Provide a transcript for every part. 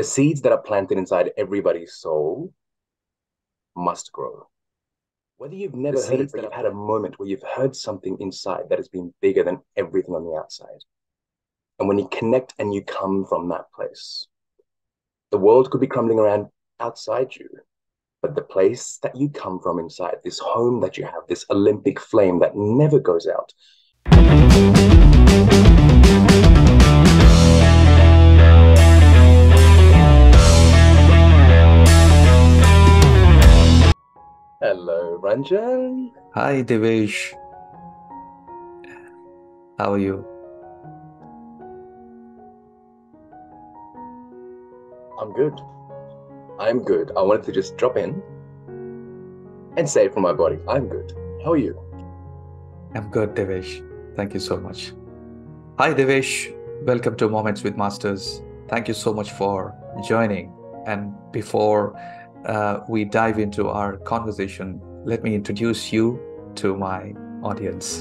The seeds that are planted inside everybody's soul must grow. Whether you've never heard it, but you've had a moment where you've heard something inside that has been bigger than everything on the outside. And when you connect and you come from that place, the world could be crumbling around outside you, but the place that you come from inside, this home that you have, this Olympic flame that never goes out. Hello, Ranjan. Hi, Devesh. How are you? I'm good. I wanted to just drop in and say it from my body. I'm good. How are you? I'm good, Devesh. Thank you so much. Hi, Devesh. Welcome to Moments with Masters. Thank you so much for joining. And before we dive into our conversation, let me introduce you to my audience.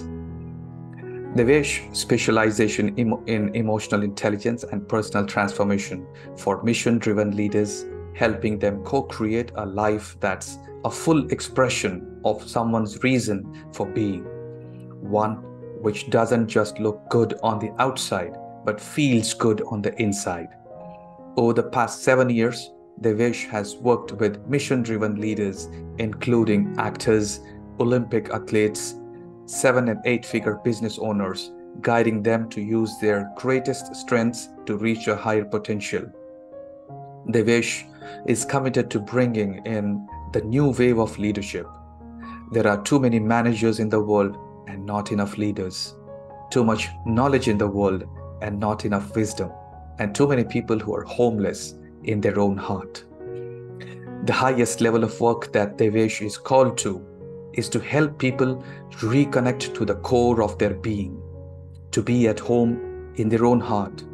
Devesh specialization in emotional intelligence and personal transformation for mission-driven leaders, helping them co-create a life that's a full expression of someone's reason for being. One which doesn't just look good on the outside, but feels good on the inside. Over the past 7 years, Devesh has worked with mission-driven leaders, including actors, Olympic athletes, 7- and 8-figure business owners, guiding them to use their greatest strengths to reach a higher potential. Devesh is committed to bringing in the new wave of leadership. There are too many managers in the world and not enough leaders. Too much knowledge in the world and not enough wisdom. And too many people who are homeless in their own heart. The highest level of work that Devesh is called to is to help people reconnect to the core of their being, to be at home in their own heart,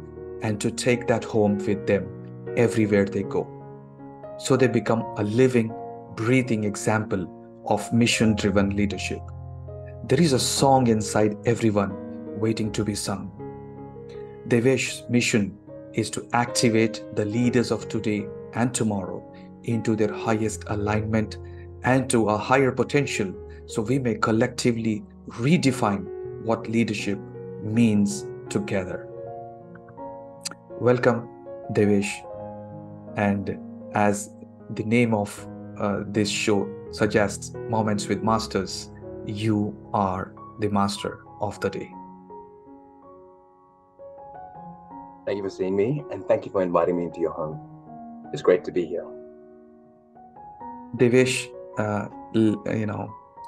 and to take that home with them everywhere they go, so they become a living, breathing example of mission-driven leadership. There is a song inside everyone waiting to be sung. Devesh's mission is to activate the leaders of today and tomorrow into their highest alignment and to a higher potential, so we may collectively redefine what leadership means together. Welcome, Devesh. And as the name of this show suggests, Moments with Masters, you are the master of the day. Thank you for seeing me, and thank you for inviting me into your home. It's great to be here. Devesh,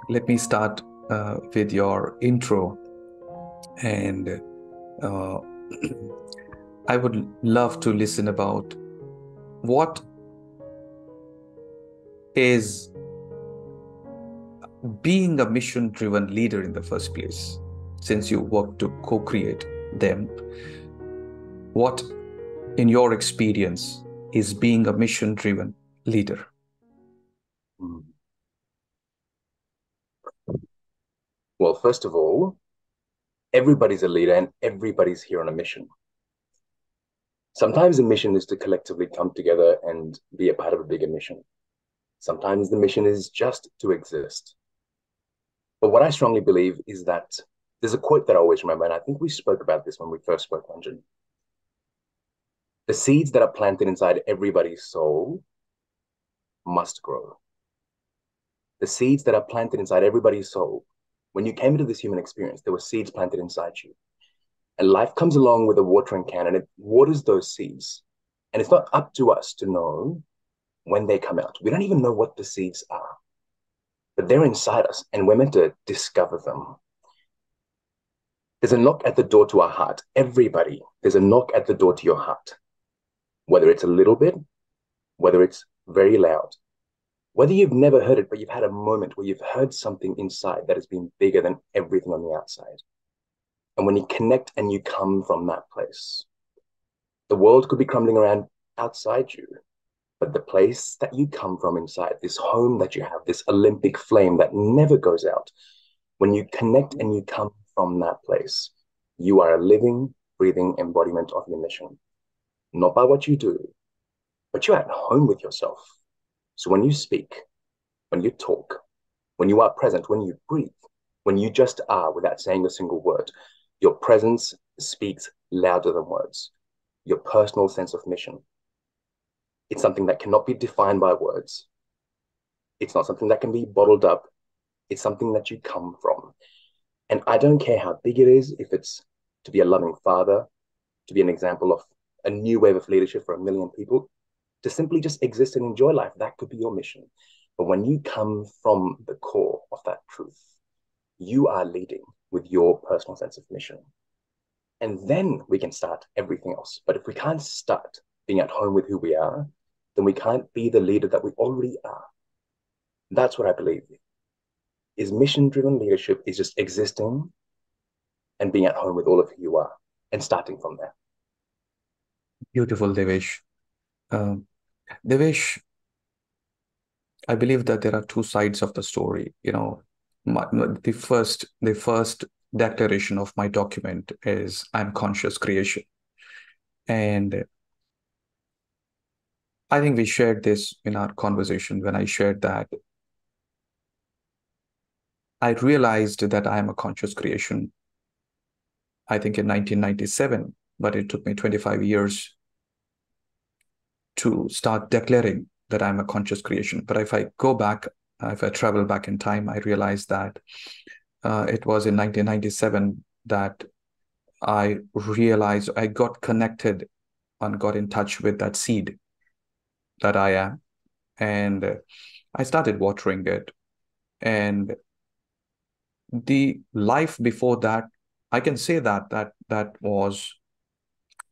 let me start with your intro, and I would love to listen about what is being a mission-driven leader in the first place, since you work to co-create them. What, in your experience, is being a mission-driven leader? Well, first of all, everybody's a leader and everybody's here on a mission. Sometimes the mission is to collectively come together and be a part of a bigger mission. Sometimes the mission is just to exist. But what I strongly believe is that there's a quote that I always remember, and I think we spoke about this when we first spoke, Ranjan. The seeds that are planted inside everybody's soul must grow. The seeds that are planted inside everybody's soul. When you came into this human experience, there were seeds planted inside you. And life comes along with a watering can and it waters those seeds. And it's not up to us to know when they come out. We don't even know what the seeds are, but they're inside us and we're meant to discover them. There's a knock at the door to our heart. Everybody, there's a knock at the door to your heart. Whether it's a little bit, whether it's very loud, whether you've never heard it, but you've had a moment where you've heard something inside that has been bigger than everything on the outside. And when you connect and you come from that place, the world could be crumbling around outside you, but the place that you come from inside, this home that you have, this Olympic flame that never goes out, when you connect and you come from that place, you are a living, breathing embodiment of your mission. Not by what you do, but you're at home with yourself. So when you speak, when you talk, when you are present, when you breathe, when you just are without saying a single word, your presence speaks louder than words. Your personal sense of mission. It's something that cannot be defined by words. It's not something that can be bottled up. It's something that you come from. And I don't care how big it is, if it's to be a loving father, to be an example of a new wave of leadership for 1 million people, to simply just exist and enjoy life. That could be your mission. But when you come from the core of that truth, you are leading with your personal sense of mission. And then we can start everything else. But if we can't start being at home with who we are, then we can't be the leader that we already are. That's what I believe is mission-driven leadership, is just existing and being at home with all of who you are and starting from there. Beautiful, Devesh. Devesh, I believe that there are two sides of the story. You know, the first declaration of my document is I'm conscious creation. And I think we shared this in our conversation when I shared that I realized that I am a conscious creation, I think in 1997, but it took me 25 years to start declaring that I'm a conscious creation. But if I go back, if I travel back in time, I realized that it was in 1997 that I realized I got connected and got in touch with that seed that I am. And I started watering it. And the life before that, I can say that was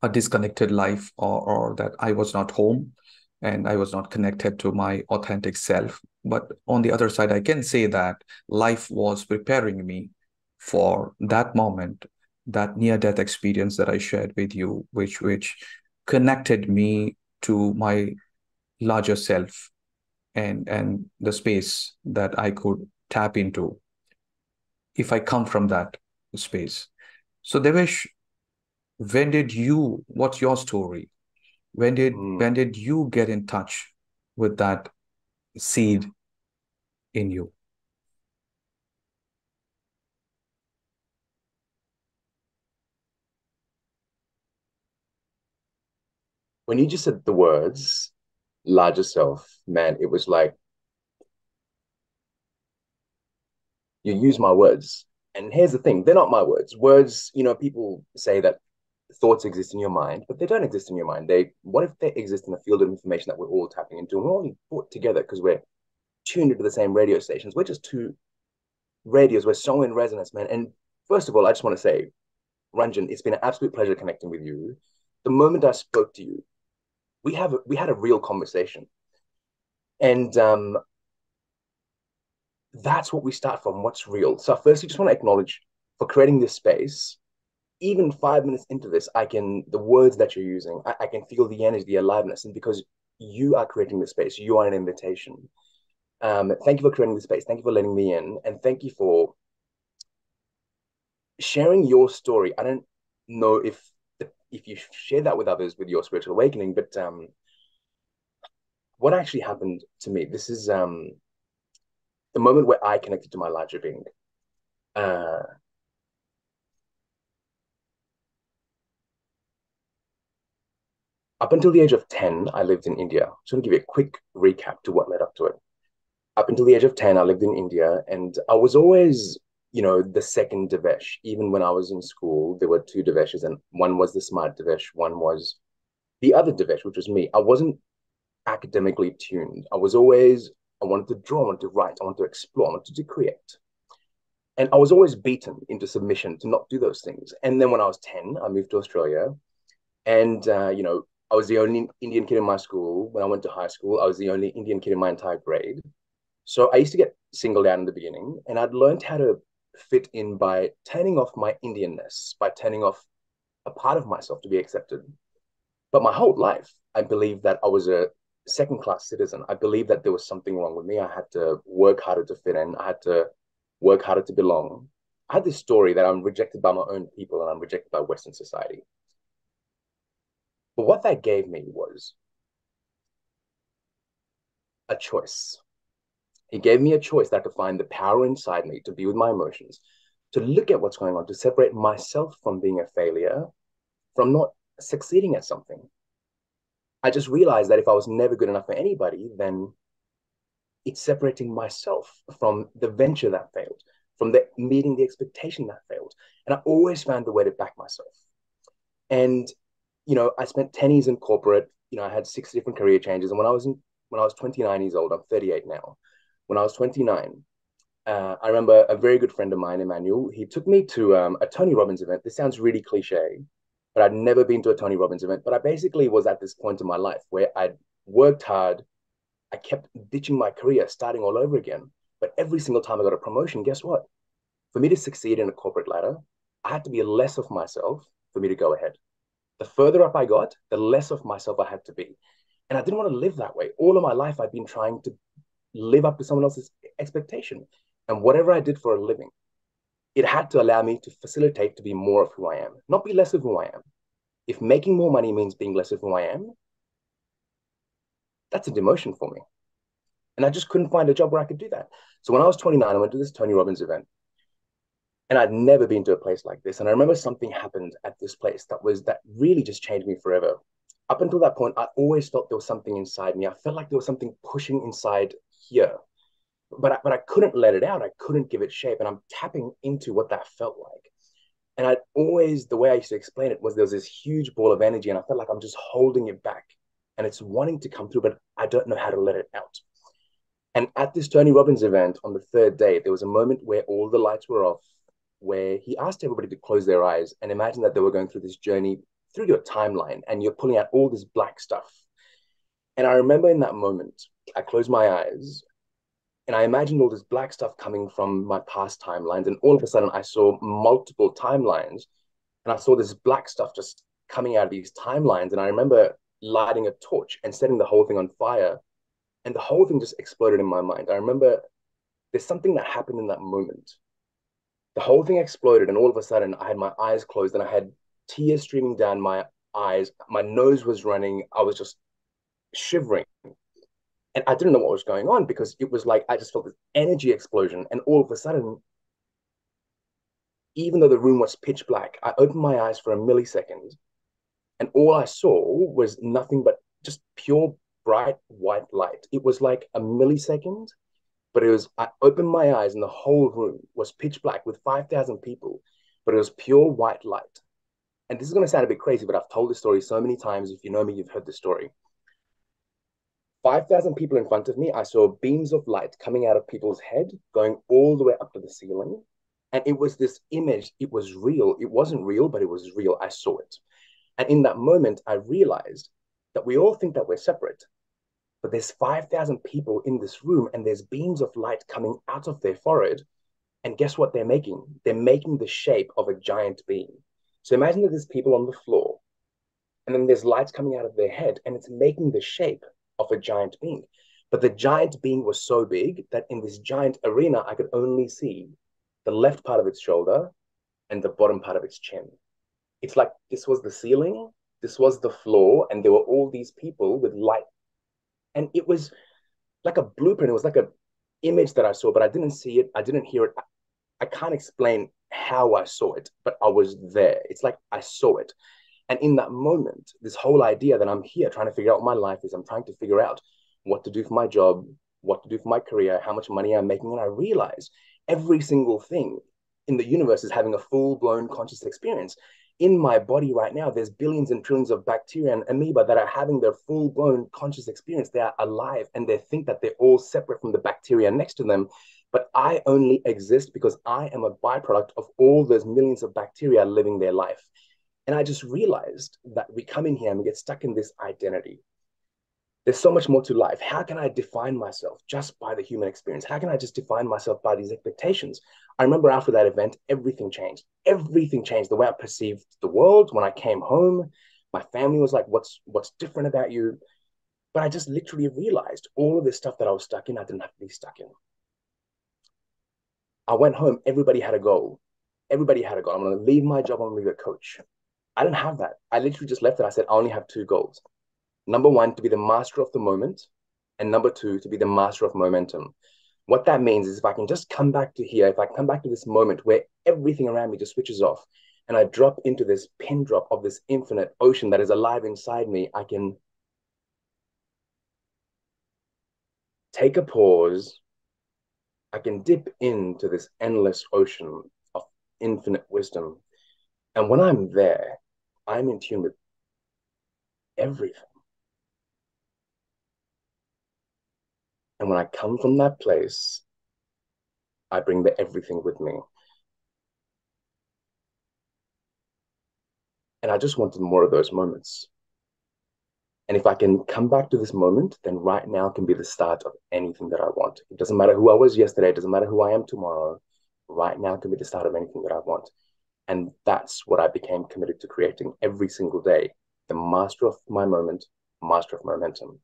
a disconnected life, or that I was not home and I was not connected to my authentic self. But on the other side, I can say that life was preparing me for that moment, that near-death experience that I shared with you, which connected me to my larger self and the space that I could tap into if I come from that space. So Devesh, what's your story? When did you get in touch with that seed in you? When you just said the words, larger self, man, it was like, you use my words. And here's the thing, they're not my words. Words, you know, people say that thoughts exist in your mind, but they don't exist in your mind. What if they exist in a field of information that we're all tapping into? And we're all brought together because we're tuned into the same radio stations. We're just two radios. We're so in resonance, man. And first of all, I just want to say, Ranjan, it's been an absolute pleasure connecting with you. The moment I spoke to you, we had a real conversation. And that's what we start from, what's real. So firstly, just want to acknowledge for creating this space, even 5 minutes into this, the words that you're using, I can feel the energy, the aliveness. And because you are creating the space, you are an invitation. Thank you for creating the space. Thank you for letting me in. And thank you for sharing your story. I don't know if you share that with others, with your spiritual awakening, but what actually happened to me, this is... the moment where I connected to my larger being, up until the age of 10, I lived in India. So I'm going to give you a quick recap to what led up to it. Up until the age of 10, I lived in India, and I was always, you know, the second Devesh. Even when I was in school, there were two Deveshes, and one was the smart Devesh, one was the other Devesh, which was me. I wasn't academically tuned. I wanted to draw, I wanted to write, I wanted to explore, I wanted to create. And I was always beaten into submission to not do those things. And then when I was 10, I moved to Australia. And, you know, I was the only Indian kid in my school. When I went to high school, I was the only Indian kid in my entire grade. So I used to get singled out in the beginning. And I'd learned how to fit in by turning off my Indianness, by turning off a part of myself to be accepted. But my whole life, I believed that I was a second-class citizen. I believed that there was something wrong with me. I had to work harder to fit in. I had to work harder to belong. I had this story that I'm rejected by my own people and I'm rejected by Western society. But what that gave me was a choice. He gave me a choice that defined the power inside me to be with my emotions, to look at what's going on, to separate myself from being a failure, from not succeeding at something. I just realized that if I was never good enough for anybody, then it's separating myself from the venture that failed, from the meeting the expectation that failed. And I always found a way to back myself. And, you know, I spent 10 years in corporate, you know, I had 6 different career changes. And when I was 29 years old, I'm 38 now. When I was 29, I remember a very good friend of mine, Emmanuel, he took me to a Tony Robbins event. This sounds really cliche, but I'd never been to a Tony Robbins event. But I basically was at this point in my life where I'd worked hard. I kept ditching my career, starting all over again. But every single time I got a promotion, guess what? For me to succeed in a corporate ladder, I had to be less of myself for me to go ahead. The further up I got, the less of myself I had to be. And I didn't want to live that way. All of my life, I've been trying to live up to someone else's expectation. And whatever I did for a living, it had to allow me to facilitate to be more of who I am, not be less of who I am. If making more money means being less of who I am, that's a demotion for me. And I just couldn't find a job where I could do that. So when I was 29, I went to this Tony Robbins event. And I'd never been to a place like this. And I remember something happened at this place that really just changed me forever. Up until that point, I always felt there was something inside me. I felt like there was something pushing inside here. But I couldn't let it out. I couldn't give it shape. And I'm tapping into what that felt like. And I'd always, the way I used to explain it was there was this huge ball of energy. And I felt like I'm just holding it back. And it's wanting to come through, but I don't know how to let it out. And at this Tony Robbins event on the 3rd day, there was a moment where all the lights were off, where he asked everybody to close their eyes and imagine that they were going through this journey through your timeline and you're pulling out all this black stuff. And I remember in that moment, I closed my eyes and I imagined all this black stuff coming from my past timelines. And all of a sudden I saw multiple timelines and I saw this black stuff just coming out of these timelines. And I remember lighting a torch and setting the whole thing on fire. And the whole thing just exploded in my mind. I remember there's something that happened in that moment. The whole thing exploded. And all of a sudden I had my eyes closed and I had tears streaming down my eyes. My nose was running. I was just shivering. And I didn't know what was going on because it was like, I just felt this energy explosion. And all of a sudden, even though the room was pitch black, I opened my eyes for a millisecond. And all I saw was nothing but just pure bright white light. It was like a millisecond, but it was, I opened my eyes and the whole room was pitch black with 5,000 people, but it was pure white light. And this is going to sound a bit crazy, but I've told this story so many times. If you know me, you've heard the story. 5,000 people in front of me, I saw beams of light coming out of people's head, going all the way up to the ceiling. And it was this image. It was real. It wasn't real, but it was real. I saw it. And in that moment, I realized that we all think that we're separate, but there's 5,000 people in this room and there's beams of light coming out of their forehead. And guess what they're making? They're making the shape of a giant beam. So imagine that there's people on the floor and then there's lights coming out of their head and it's making the shape of a giant beam. But the giant beam was so big that in this giant arena, I could only see the left part of its shoulder and the bottom part of its chin. It's like this was the ceiling, this was the floor, and there were all these people with light. And it was like a blueprint. It was like an image that I saw, but I didn't see it. I didn't hear it. I can't explain how I saw it, but I was there. It's like I saw it. And in that moment, this whole idea that I'm here trying to figure out what my life is, I'm trying to figure out what to do for my job, what to do for my career, how much money I'm making. And I realized every single thing in the universe is having a full-blown conscious experience. In my body right now, there's billions and trillions of bacteria and amoeba that are having their full-blown conscious experience. They are alive and they think that they're all separate from the bacteria next to them. But I only exist because I am a byproduct of all those millions of bacteria living their life. And I just realized that we come in here and we get stuck in this identity. There's so much more to life. How can I define myself just by the human experience? How can I just define myself by these expectations? I remember after that event, everything changed. Everything changed. The way I perceived the world, when I came home, my family was like, what's different about you? But I just literally realized all of this stuff that I was stuck in, I didn't have to be stuck in. I went home, everybody had a goal. Everybody had a goal. I'm going to leave my job, I'm going to be a coach. I didn't have that. I literally just left it. I said, I only have 2 goals. Number 1, to be the master of the moment. And number two, to be the master of momentum. What that means is if I can just come back to here, if I come back to this moment where everything around me just switches off and I drop into this pin drop of this infinite ocean that is alive inside me, I can take a pause. I can dip into this endless ocean of infinite wisdom. And when I'm there, I'm in tune with everything. And when I come from that place, I bring the everything with me. And I just wanted more of those moments. And if I can come back to this moment, then right now can be the start of anything that I want. It doesn't matter who I was yesterday. It doesn't matter who I am tomorrow. Right now can be the start of anything that I want. And that's what I became committed to creating every single day. The master of my moment, master of momentum.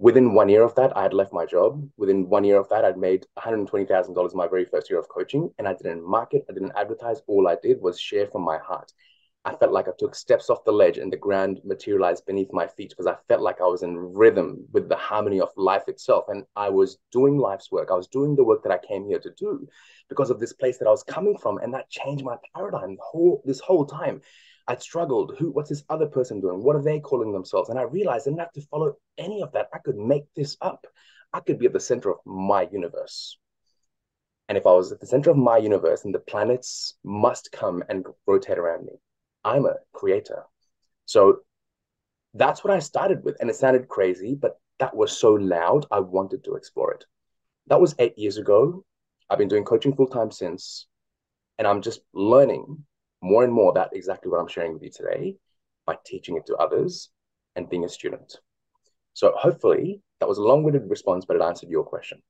Within 1 year of that, I had left my job. Within 1 year of that, I'd made $120,000 my very first year of coaching. And I didn't market, I didn't advertise. All I did was share from my heart. I felt like I took steps off the ledge and the ground materialized beneath my feet because I felt like I was in rhythm with the harmony of life itself. And I was doing life's work. I was doing the work that I came here to do because of this place that I was coming from. And that changed my paradigm this whole time. I'd struggled. What's this other person doing? What are they calling themselves? And I realized I didn't have to follow any of that. I could make this up. I could be at the center of my universe. And if I was at the center of my universe, then the planets must come and rotate around me. I'm a creator. So that's what I started with. And it sounded crazy, but that was so loud. I wanted to explore it. That was 8 years ago. I've been doing coaching full time since, and I'm just learning more and more about exactly what I'm sharing with you today by teaching it to others and being a student. So hopefully that was a long-winded response, but it answered your question.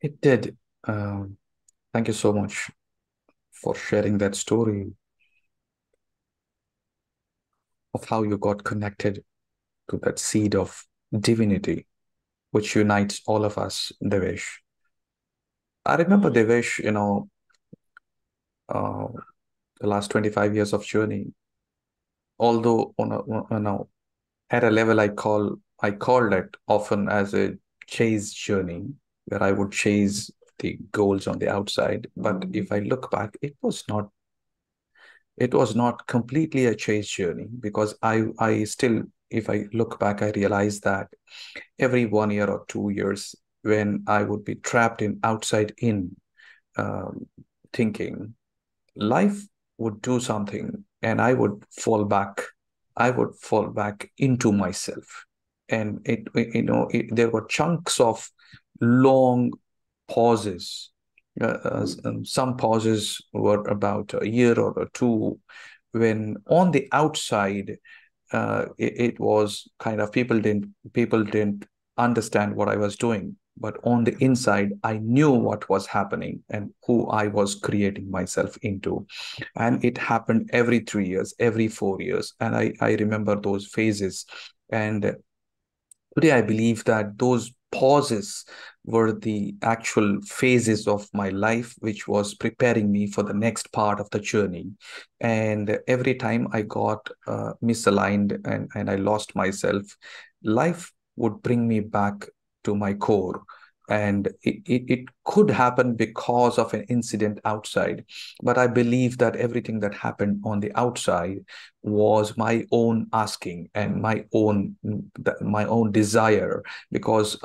It did. Thank you so much for sharing that story of how you got connected to that seed of divinity, which unites all of us, Devesh. I remember, Devesh, you know, the last 25 years of journey, although at a level I called it often as a chase journey, where I would chase the goals on the outside. But if I look back, it was not completely a chase journey, because I still, if I look back, I realize that every 1 year or 2 years, when I would be trapped in outside-in thinking, life would do something and I would fall back into myself. And there were chunks of long pauses. Some pauses were about a year or two, when on the outside, it was kind of people didn't understand what I was doing. But on the inside, I knew what was happening and who I was creating myself into. And it happened every 3 years, every 4 years. And I remember those phases. And today I believe that those pauses were the actual phases of my life, which was preparing me for the next part of the journey. And every time I got misaligned and I lost myself, life would bring me back to my core. And it could happen because of an incident outside. But I believe that everything that happened on the outside was my own asking and my own desire, because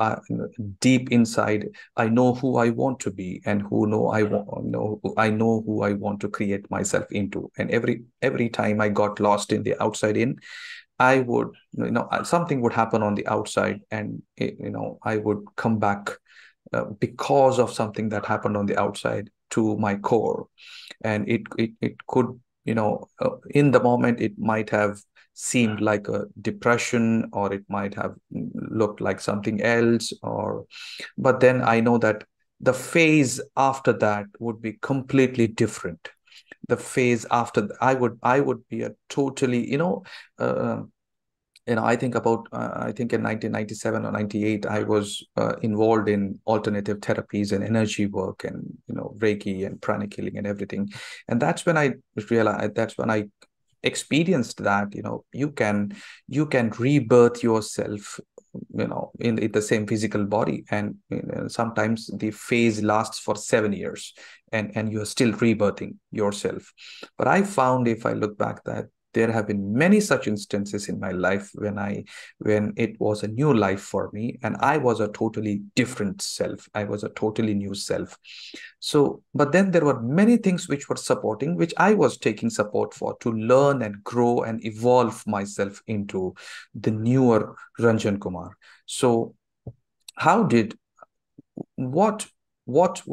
deep inside, I know who I want to be and I know who I want to create myself into. And every time I got lost in the outside in, I would, something would happen on the outside, and I would come back because of something that happened on the outside to my core. And it could, in the moment, it might have seemed like a depression, or it might have looked like something else, but then I know that the phase after that would be completely different. The phase after, I would be a totally, I think in 1997 or 98, I was involved in alternative therapies and energy work, and Reiki and pranic healing and everything. And that's when I realized, that's when I experienced that you can rebirth yourself in the same physical body, and sometimes the phase lasts for 7 years, and you're still rebirthing yourself. But I found, if I look back, that there have been many such instances in my life when it was a new life for me, and I was a totally different self. I was a totally new self. So, but then there were many things which were supporting, which I was taking support for, to learn and grow and evolve myself into the newer Ranjan Kumar. So how did, what was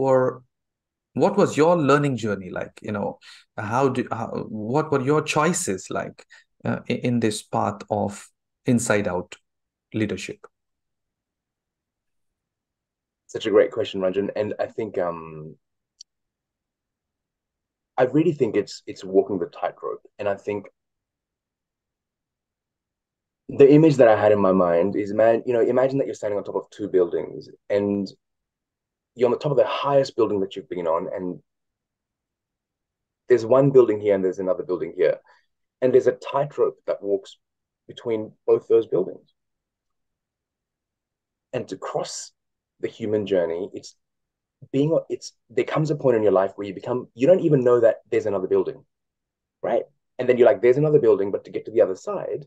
your learning journey like? What were your choices like in this path of inside out leadership? Such a great question, Ranjan. And I think I really think it's walking the tightrope. And I think the image that I had in my mind is, man, imagine that you're standing on top of two buildings, and you're on the top of the highest building that you've been on, and there's one building here and there's another building here, and there's a tightrope that walks between both those buildings. And to cross the human journey, there comes a point in your life where you don't even know that there's another building, right? And then you're like, there's another building, but to get to the other side,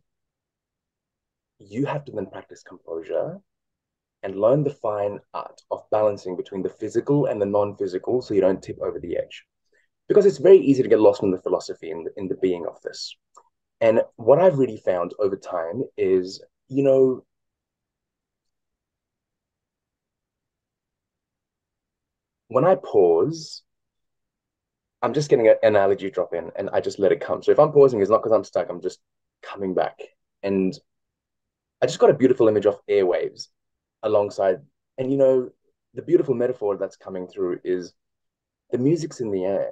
you have to then practice composure and learn the fine art of balancing between the physical and the non-physical, so you don't tip over the edge. Because it's very easy to get lost in the philosophy and in the being of this. And what I've really found over time is, when I pause, I'm just getting an analogy drop in, and I just let it come. So if I'm pausing, it's not because I'm stuck, I'm just coming back. And I just got a beautiful image of airwaves alongside, and the beautiful metaphor that's coming through is the music's in the air,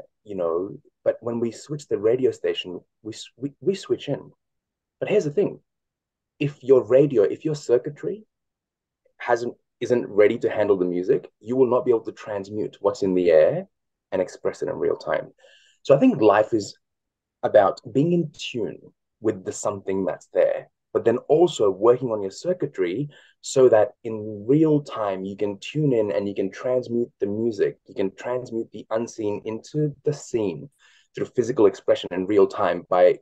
but when we switch the radio station, we switch in. But here's the thing, if your circuitry isn't ready to handle the music, you will not be able to transmute what's in the air and express it in real time. So I think life is about being in tune with the something that's there, but then also working on your circuitry so that in real time, you can tune in and you can transmute the music. You can transmute the unseen into the seen through physical expression in real time by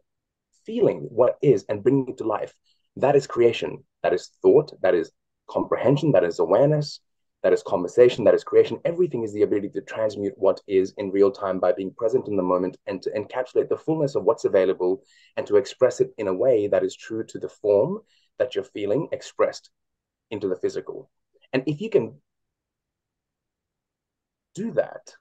feeling what is and bringing it to life. That is creation. That is thought. That is comprehension. That is awareness. That is conversation. That is creation. Everything is the ability to transmute what is in real time by being present in the moment and to encapsulate the fullness of what's available and to express it in a way that is true to the form that you're feeling expressed into the physical. And if you can do that,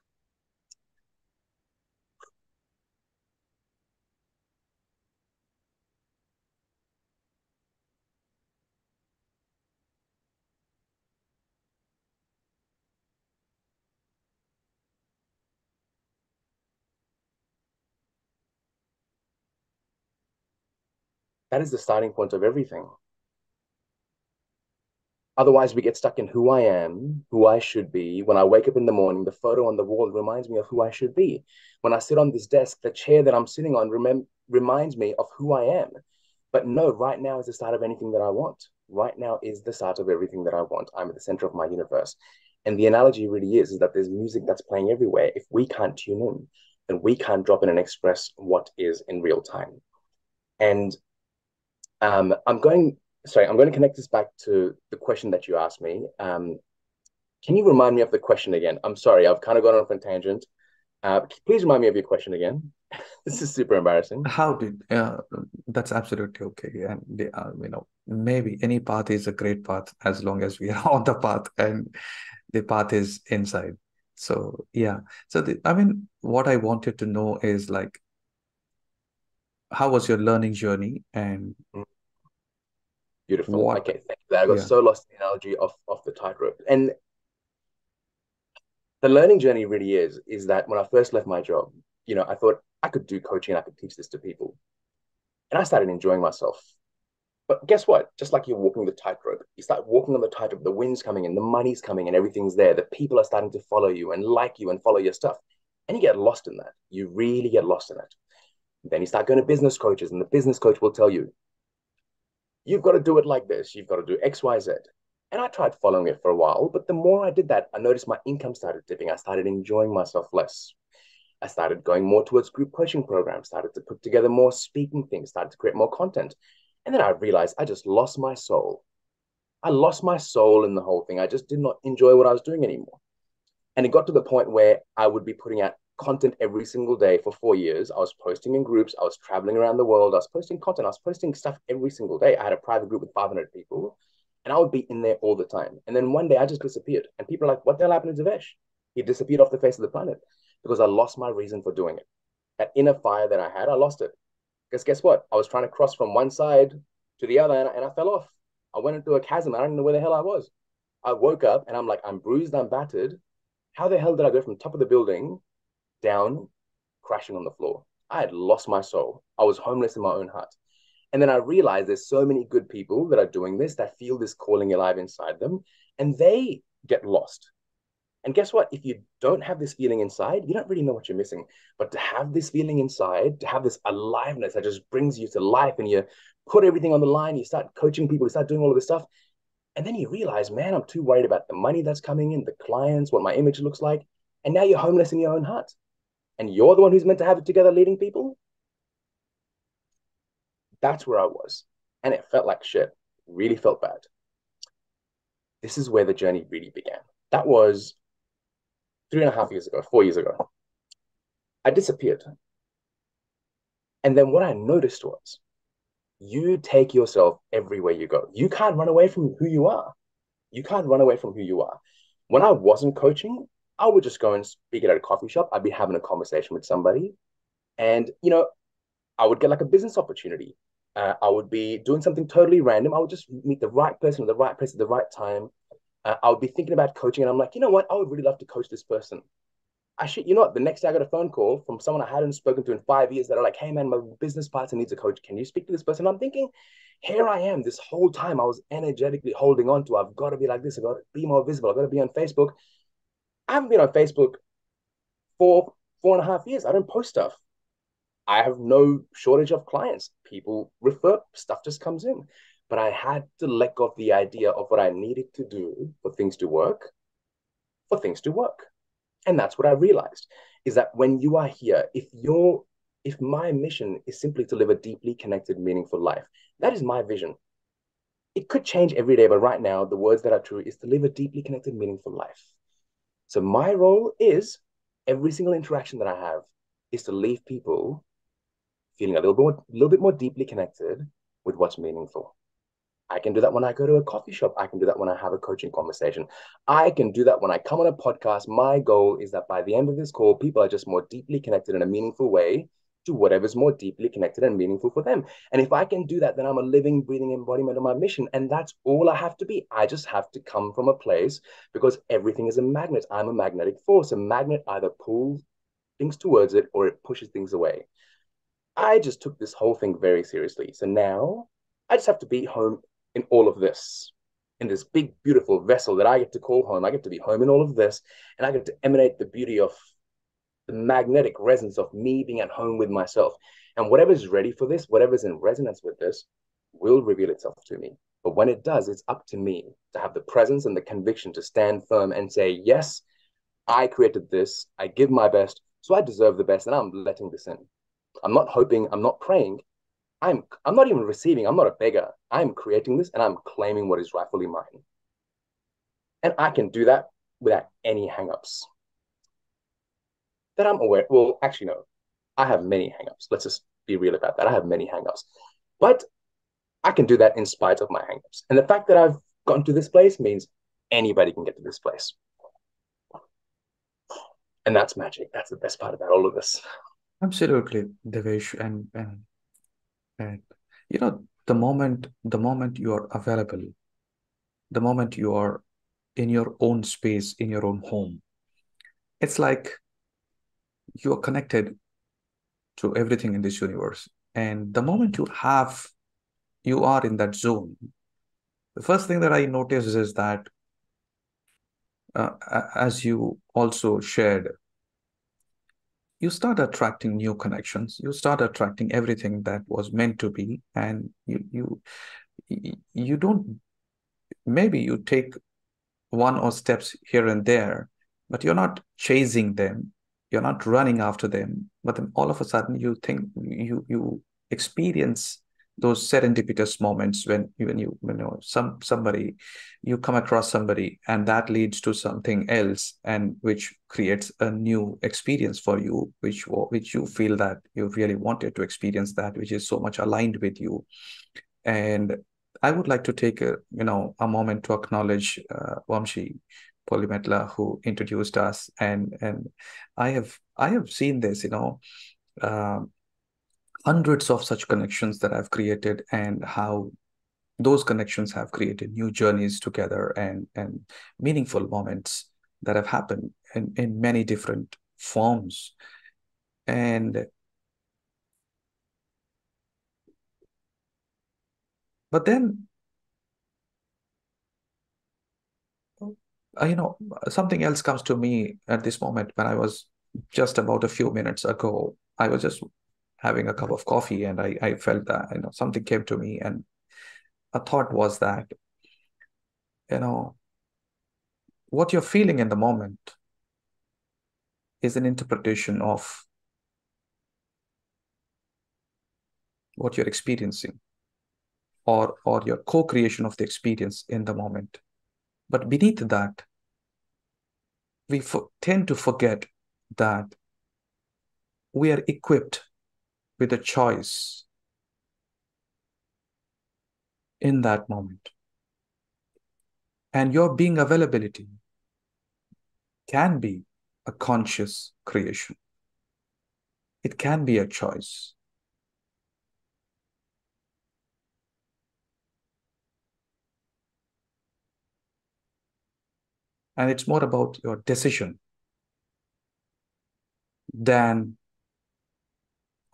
that is the starting point of everything. Otherwise, we get stuck in who I am, who I should be. When I wake up in the morning, the photo on the wall reminds me of who I should be. When I sit on this desk, the chair that I'm sitting on reminds me of who I am. But no, right now is the start of anything that I want. Right now is the start of everything that I want. I'm at the center of my universe. And the analogy really is that there's music that's playing everywhere. If we can't tune in, then we can't drop in and express what is in real time. And I'm going to connect this back to the question that you asked me. Can you remind me of the question again? I'm sorry, I've kind of gone off on a tangent. Please remind me of your question again. This is super embarrassing. That's absolutely okay. And maybe any path is a great path as long as we are on the path, and the path is inside. So yeah. So what I wanted to know is, like, how was your learning journey? And beautiful. Okay, thank you for that. I got so lost in the analogy of the tightrope. And the learning journey really is that when I first left my job, I thought I could do coaching and I could teach this to people. And I started enjoying myself. But guess what? Just like you're walking the tightrope, you start walking on the tightrope, the wind's coming in, the money's coming in, everything's there. The people are starting to follow you and like you and follow your stuff. And you get lost in that. You really get lost in it. Then you start going to business coaches, and the business coach will tell you, you've got to do it like this. You've got to do X, Y, Z. And I tried following it for a while, but the more I did that, I noticed my income started dipping. I started enjoying myself less. I started going more towards group coaching programs, started to put together more speaking things, started to create more content. And then I realized I just lost my soul. I lost my soul in the whole thing. I just did not enjoy what I was doing anymore. And it got to the point where I would be putting out content every single day for 4 years. I was posting in groups. I was traveling around the world. I was posting content. I was posting stuff every single day. I had a private group with 500 people. And I would be in there all the time. And then one day I just disappeared. And people are like, what the hell happened to Devesh? He disappeared off the face of the planet because I lost my reason for doing it. That inner fire that I had, I lost it. Because guess what? I was trying to cross from one side to the other and I fell off. I went into a chasm. I don't know where the hell I was. I woke up and I'm like, I'm bruised, I'm battered. How the hell did I go from top of the building down, crashing on the floor? I had lost my soul. I was homeless in my own heart. And then I realized there's so many good people that are doing this, that feel this calling alive inside them, and they get lost. And guess what? If you don't have this feeling inside, you don't really know what you're missing. But to have this feeling inside, to have this aliveness that just brings you to life, and you put everything on the line, you start coaching people, you start doing all of this stuff. And then you realize, man, I'm too worried about the money that's coming in, the clients, what my image looks like. And now you're homeless in your own heart. And you're the one who's meant to have it together leading people. That's where I was. And it felt like shit, really felt bad. This is where the journey really began. That was 4 years ago. I disappeared. And then what I noticed was, you take yourself everywhere you go. You can't run away from who you are. You can't run away from who you are. When I wasn't coaching, I would just go and speak at a coffee shop. I'd be having a conversation with somebody. And, you know, I would get like a business opportunity. I would be doing something totally random. I would just meet the right person at the right place at the right time. I would be thinking about coaching. And I'm like, you know what? I would really love to coach this person. You know what? The next day I got a phone call from someone I hadn't spoken to in 5 years that are like, hey man, my business partner needs a coach. Can you speak to this person? And I'm thinking, here I am. This whole time I was energetically holding on to, I've got to be like this. I've got to be more visible. I've got to be on Facebook. I haven't been on Facebook for 4.5 years. I don't post stuff. I have no shortage of clients. People refer, stuff just comes in. But I had to let go of the idea of what I needed to do for things to work. And that's what I realized, is that when you are here, if my mission is simply to live a deeply connected, meaningful life, that is my vision. It could change every day, but right now, the words that are true is to live a deeply connected, meaningful life. So my role is, every single interaction that I have is to leave people feeling a little bit more deeply connected with what's meaningful. I can do that when I go to a coffee shop. I can do that when I have a coaching conversation. I can do that when I come on a podcast. My goal is that by the end of this call, people are just more deeply connected in a meaningful way to whatever's more deeply connected and meaningful for them. And if I can do that, then I'm a living, breathing embodiment of my mission. And that's all I have to be. I just have to come from a place, because everything is a magnet. I'm a magnetic force. A magnet either pulls things towards it or it pushes things away. I just took this whole thing very seriously. So now I just have to be home in all of this, in this big, beautiful vessel that I get to call home. I get to be home in all of this, and I get to emanate the beauty of the magnetic resonance of me being at home with myself. And whatever's ready for this, whatever's in resonance with this, will reveal itself to me. But when it does, it's up to me to have the presence and the conviction to stand firm and say, yes, I created this. I give my best, so I deserve the best, and I'm letting this in. I'm not hoping, I'm not praying, I'm not even receiving. I'm not a beggar. I'm creating this and I'm claiming what is rightfully mine. And I can do that without any hangups that I'm aware. Well, actually, no, I have many hangups. Let's just be real about that. I have many hangups, but I can do that in spite of my hangups. And the fact that I've gotten to this place means anybody can get to this place. And that's magic. That's the best part about all of this. Absolutely, Devesh. And you know, the moment you are available, the moment you are in your own space, in your own home, it's like you are connected to everything in this universe. And the moment you are in that zone, the first thing that I noticed is that, as you also shared, you start attracting new connections. You start attracting everything that was meant to be, and you you don't, maybe you take one or steps here and there, but you're not chasing them. You're not running after them. But then all of a sudden you think you experience those serendipitous moments when you come across somebody, and that leads to something else, and which creates a new experience for you, which you feel that you really wanted to experience, that which is so much aligned with you. And I would like to take a moment to acknowledge Wamsi Polymetla, who introduced us, and I have seen this, hundreds of such connections that I've created, and how those connections have created new journeys together, and meaningful moments that have happened in many different forms. And but then, something else comes to me at this moment. When I was just about a few minutes ago, I was just having a cup of coffee, and I felt that, something came to me, and a thought was that, what you're feeling in the moment is an interpretation of what you're experiencing, or your co-creation of the experience in the moment. But beneath that, we tend to forget that we are equipped with a choice in that moment. And your being availability can be a conscious creation. It can be a choice. And it's more about your decision than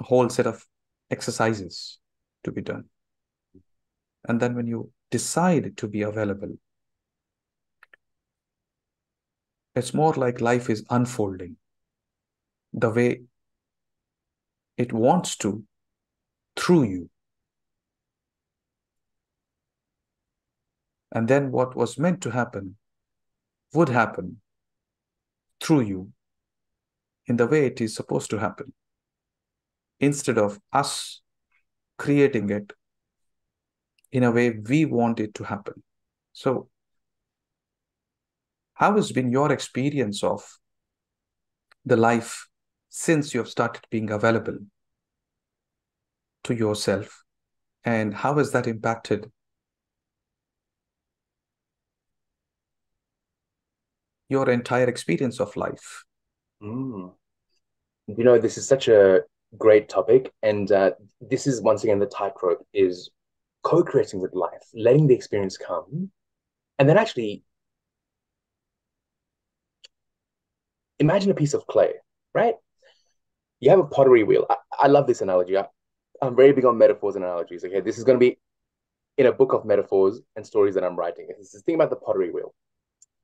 a whole set of exercises to be done. And then when you decide to be available, it's more like life is unfolding the way it wants to through you. And then what was meant to happen would happen through you in the way it is supposed to happen, instead of us creating it in a way we want it to happen. So, how has been your experience of the life since you have started being available to yourself? And how has that impacted your entire experience of life? This is such a great topic, and this is once again the tightrope, is co-creating with life, letting the experience come, and then actually imagine a piece of clay, right? You have a pottery wheel. I love this analogy. I'm very big on metaphors and analogies. Okay, this is going to be in a book of metaphors and stories that I'm writing. This is the thing about the pottery wheel.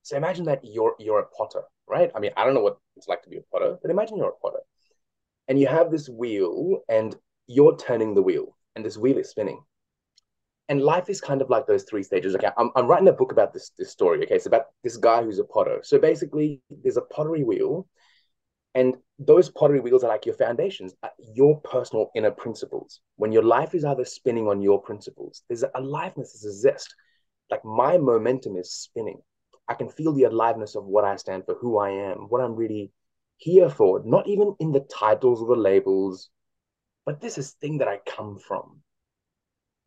So imagine that you're a potter, right? I mean, I don't know what it's like to be a potter, but imagine you're a potter. And you have this wheel, and you're turning the wheel, and this wheel is spinning. And life is kind of like those three stages. Okay, I'm writing a book about this story. Okay, it's about this guy who's a potter. So basically, there's a pottery wheel, and those pottery wheels are like your foundations, your personal inner principles. When your life is either spinning on your principles, there's a aliveness, there's a zest. Like my momentum is spinning. I can feel the aliveness of what I stand for, who I am, what I'm really here for, not even in the titles or the labels, but this is thing that I come from.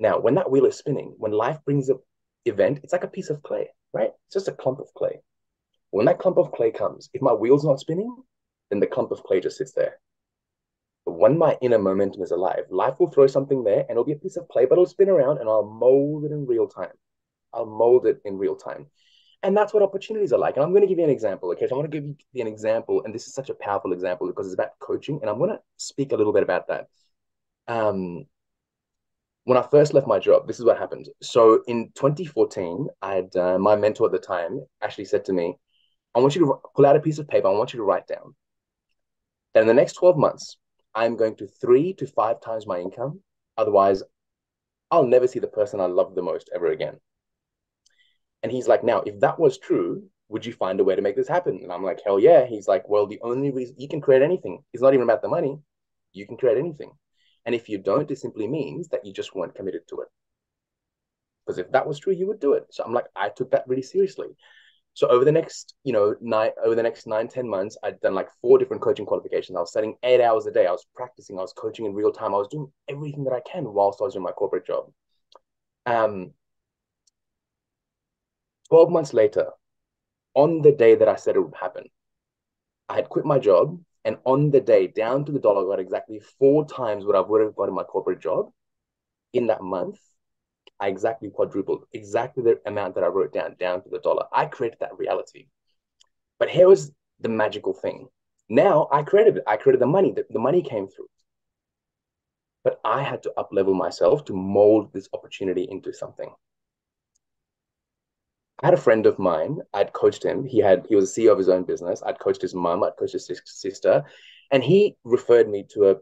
Now, when that wheel is spinning, when life brings up event, it's like a piece of clay, right? It's just a clump of clay. When that clump of clay comes, if my wheel's not spinning, then the clump of clay just sits there. But when my inner momentum is alive, life will throw something there, and it'll be a piece of clay, but it'll spin around, and I'll mold it in real time. And that's what opportunities are like. And I'm going to give you an example. Okay, so I'm going to give you an example. And this is such a powerful example because it's about coaching. And I'm going to speak a little bit about that. When I first left my job, this is what happened. So in 2014, I had my mentor at the time actually said to me, I want you to pull out a piece of paper. I want you to write down that in the next 12 months, I'm going to 3 to 5 times my income. Otherwise, I'll never see the person I love the most ever again. And he's like, now, if that was true, would you find a way to make this happen? And I'm like, hell yeah. He's like, well, the only reason you can create anything, it's not even about the money. You can create anything. And if you don't, it simply means that you just weren't committed to it. Because if that was true, you would do it. So I'm like, I took that really seriously. So over the next, over the next 9-10 months, I'd done like 4 different coaching qualifications. I was studying 8 hours a day. I was practicing. I was coaching in real time. I was doing everything that I can whilst I was in my corporate job. 12 months later, on the day that I said it would happen, I had quit my job. And on the day, down to the dollar, I got exactly 4 times what I would have got in my corporate job. In that month, I exactly quadrupled, exactly the amount that I wrote down, down to the dollar. I created that reality. But here was the magical thing. Now I created it. I created the money. The money came through. But I had to up-level myself to mold this opportunity into something. I had a friend of mine. I'd coached him. He was a CEO of his own business. I'd coached his mum. I'd coached his sister. And he referred me to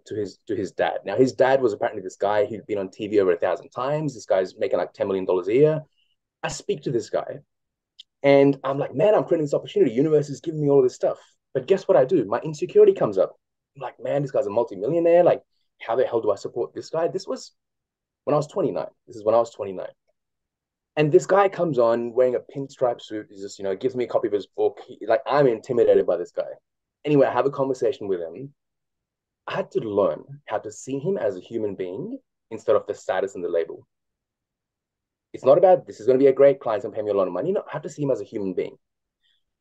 his dad. Now, his dad was apparently this guy who'd been on TV over 1,000 times. This guy's making like $10 million a year. I speak to this guy. And I'm like, man, I'm creating this opportunity. The universe is giving me all of this stuff. But guess what I do? My insecurity comes up. I'm like, man, this guy's a multimillionaire. Like, how the hell do I support this guy? This was when I was 29. This is when I was 29. And this guy comes on wearing a pinstripe suit. He just, gives me a copy of his book. I'm intimidated by this guy. Anyway, I have a conversation with him. I had to learn how to see him as a human being instead of the status and the label. It's not about, this is going to be a great client and pay me a lot of money. No, I have to see him as a human being.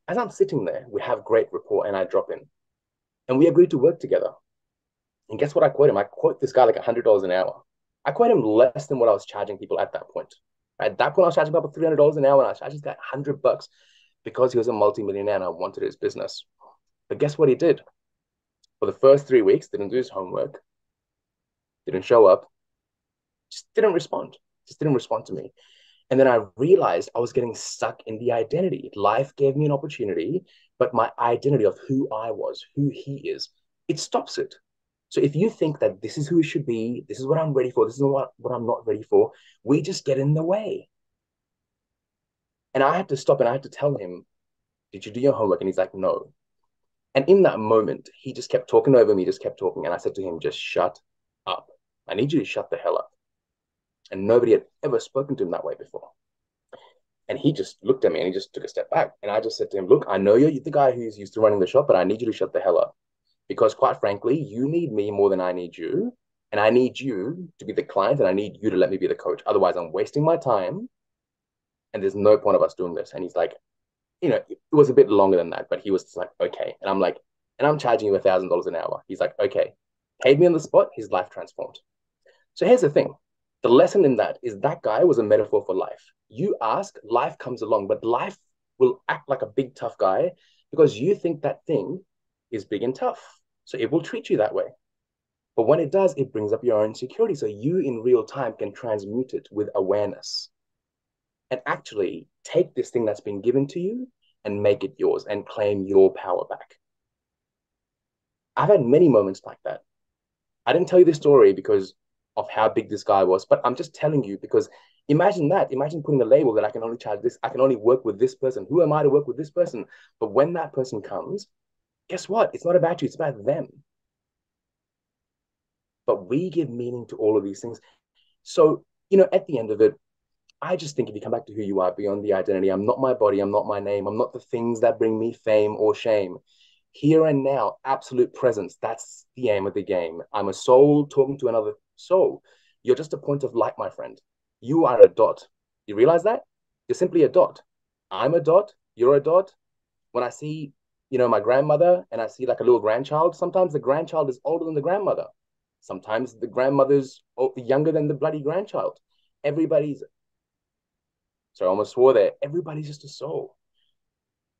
As I'm sitting there, we have great rapport and I drop in. And we agreed to work together. And guess what I quote him? I quote this guy like $100 an hour. I quote him less than what I was charging people at that point. At that point, I was charging about $300 an hour, and I just got $100 because he was a multimillionaire and I wanted his business. But guess what he did? For the first 3 weeks, didn't do his homework, didn't show up, just didn't respond to me. And then I realized I was getting stuck in the identity. Life gave me an opportunity, but my identity of who I was, who he is, it stops it. So if you think that this is who it should be, this is what I'm ready for, this is what I'm not ready for, we just get in the way. And I had to stop and I had to tell him, did you do your homework? And he's like, no. And in that moment, he just kept talking over me, just kept talking. And I said to him, just shut up. I need you to shut the hell up. And nobody had ever spoken to him that way before. And he just looked at me and he just took a step back. And I just said to him, look, I know you're the guy who's used to running the shop, but I need you to shut the hell up. Because quite frankly, you need me more than I need you. And I need you to be the client and I need you to let me be the coach. Otherwise, I'm wasting my time and there's no point of us doing this. And he's like, it was a bit longer than that, but he was just like, okay. And I'm like, and I'm charging you $1,000 an hour. He's like, okay, paid me on the spot. His life transformed. So here's the thing. The lesson in that is that guy was a metaphor for life. You ask, life comes along, but life will act like a big, tough guy because you think that thing is big and tough. So it will treat you that way. But when it does, it brings up your own insecurity. So you in real time can transmute it with awareness and actually take this thing that's been given to you and make it yours and claim your power back. I've had many moments like that. I didn't tell you this story because of how big this guy was, but I'm just telling you because imagine that. Imagine putting a label that I can only charge this. I can only work with this person. Who am I to work with this person? But when that person comes, guess what? It's not about you. It's about them. But we give meaning to all of these things. So, at the end of it, I just think if you come back to who you are beyond the identity, I'm not my body, I'm not my name, I'm not the things that bring me fame or shame. Here and now, absolute presence. That's the aim of the game. I'm a soul talking to another soul. You're just a point of light, my friend. You are a dot. You realize that? You're simply a dot. I'm a dot. You're a dot. When I see my grandmother, and I see like a little grandchild, sometimes the grandchild is older than the grandmother. Sometimes the grandmother's younger than the bloody grandchild. Sorry, I almost swore there. Everybody's just a soul.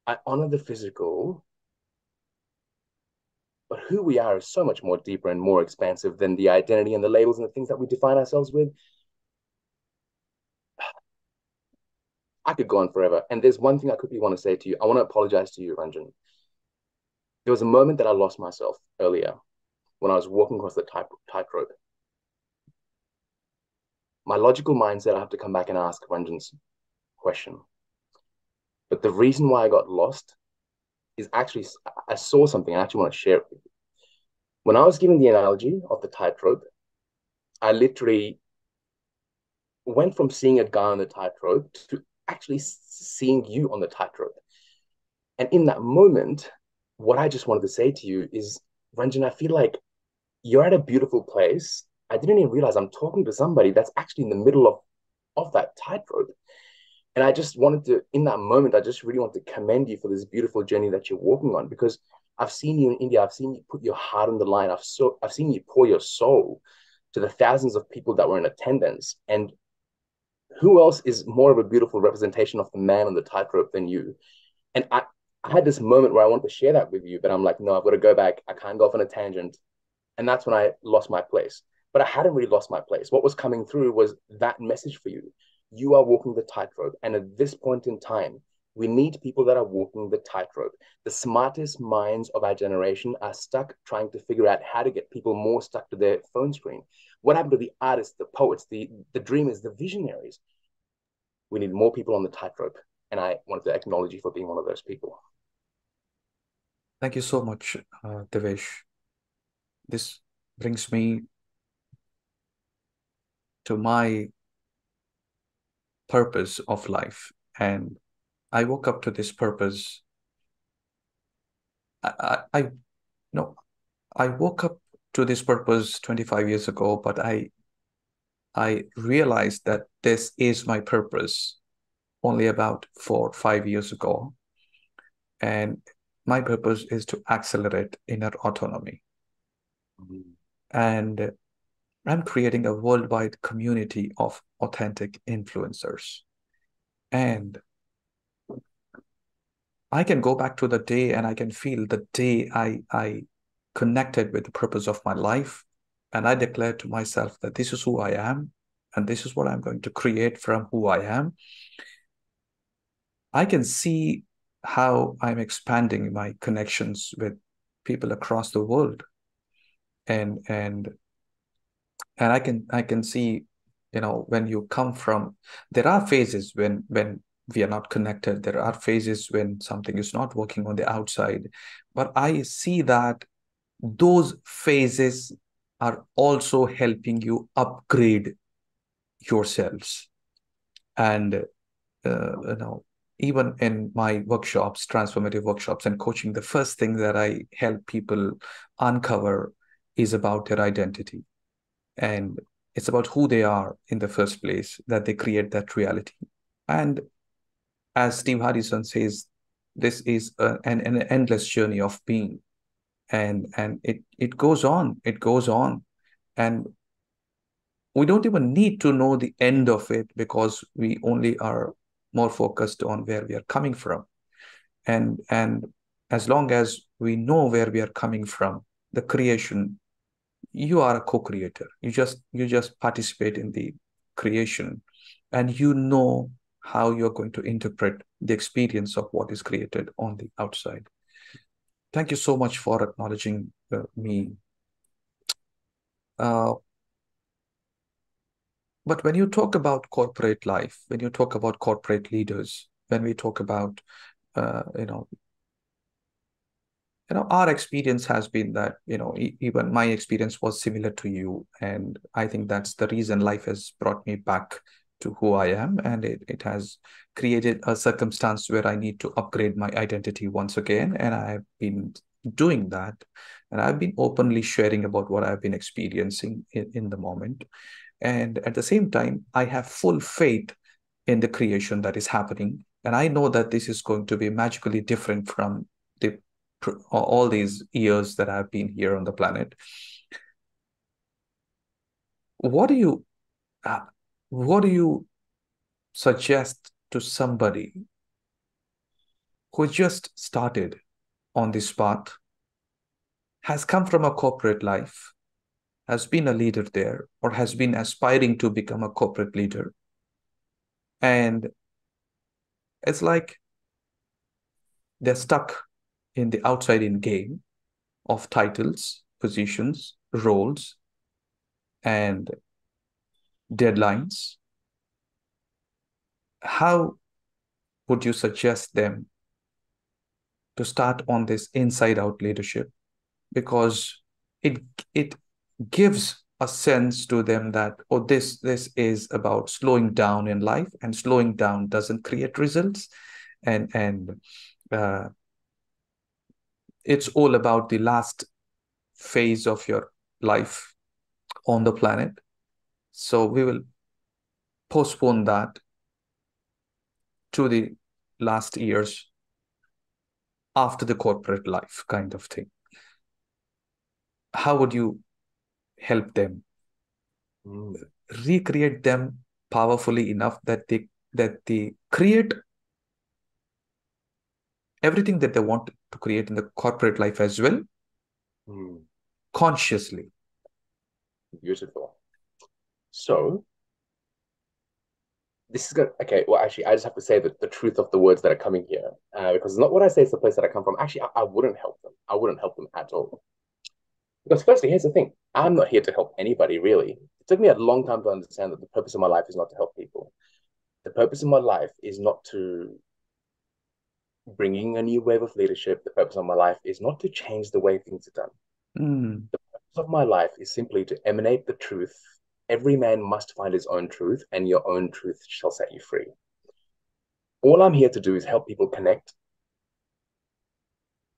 I honor the physical, but who we are is so much more deeper and more expansive than the identity and the labels and the things that we define ourselves with. I could go on forever. And there's one thing I quickly want to say to you. I want to apologize to you, Ranjan. There was a moment that I lost myself earlier when I was walking across the tightrope. my logical mind said I have to come back and ask Ranjan's question. But the reason why I got lost is actually I saw something I actually want to share it with you. When I was given the analogy of the tightrope, I literally went from seeing a guy on the tightrope to actually seeing you on the tightrope. And in that moment, what I just wanted to say to you is, Ranjan, I feel like you're at a beautiful place. I didn't even realize I'm talking to somebody that's actually in the middle of that tightrope. And I just wanted to, in that moment, I just really want to commend you for this beautiful journey that you're walking on, because I've seen you in India. I've seen you put your heart on the line. I've seen you pour your soul to the thousands of people that were in attendance. And who else is more of a beautiful representation of the man on the tightrope than you? And I had this moment where I wanted to share that with you, but I'm like, no, I've got to go back. I can't go off on a tangent. And that's when I lost my place. But I hadn't really lost my place. What was coming through was that message for you. You are walking the tightrope. And at this point in time, we need people that are walking the tightrope. The smartest minds of our generation are stuck trying to figure out how to get people more stuck to their phone screen. What happened to the artists, the poets, the dreamers, the visionaries? We need more people on the tightrope. And I wanted to acknowledge you for being one of those people. Thank you so much, Devesh. This brings me to my purpose of life. And I woke up to this purpose. I woke up to this purpose 25 years ago, but I realized that this is my purpose only about 4 or 5 years ago. And my purpose is to accelerate inner autonomy. Mm-hmm. And I'm creating a worldwide community of authentic influencers. And I can go back to the day and I can feel the day I connected with the purpose of my life, and I declared to myself that this is who I am and this is what I'm going to create from who I am. I can see how I'm expanding my connections with people across the world, and I can see, you know, when you come from, there are phases when we are not connected. There are phases when something is not working on the outside. But I see that those phases are also helping you upgrade yourselves. And, you know, even in my workshops, transformative workshops and coaching, the first thing that I help people uncover is about their identity. And it's about who they are in the first place, that they create that reality. And as Steve Hardison says, this is an endless journey of being. And it goes on, it goes on. And we don't even need to know the end of it, because we only are more focused on where we are coming from. And as long as we know where we are coming from, the creation, you are a co-creator. You just participate in the creation, and you know how you're going to interpret the experience of what is created on the outside. Thank you so much for acknowledging me. But when you talk about corporate life, when you talk about corporate leaders, when we talk about, our experience has been that, even my experience was similar to you. And I think that's the reason life has brought me back to who I am, and it has created a circumstance where I need to upgrade my identity once again, and I've been doing that, and I've been openly sharing about what I've been experiencing in the moment. And at the same time, I have full faith in the creation that is happening, and I know that this is going to be magically different from all these years that I've been here on the planet. What do you suggest to somebody who just started on this path, has come from a corporate life, has been a leader there, or has been aspiring to become a corporate leader? And it's like they're stuck in the outside-in game of titles, positions, roles, and deadlines, how would you suggest them to start on this inside-out leadership? Because it gives a sense to them that, oh, this is about slowing down in life, and slowing down doesn't create results, and it's all about the last phase of your life on the planet. So we will postpone that to the last years after the corporate life kind of thing. How would you help them recreate them powerfully enough that they create everything that they want to create in the corporate life as well, consciously? Beautiful. So this is good. Okay, well, actually, I just have to say that the truth of the words that are coming here, because it's not what I say, it's the place that I come from. Actually, I wouldn't help them. I wouldn't help them at all. Because firstly, here's the thing. I'm not here to help anybody, really. It took me a long time to understand that the purpose of my life is not to help people. The purpose of my life is not to bringing a new wave of leadership. The purpose of my life is not to change the way things are done. The purpose of my life is simply to emanate the truth. Every man must find his own truth, and your own truth shall set you free. All I'm here to do is help people connect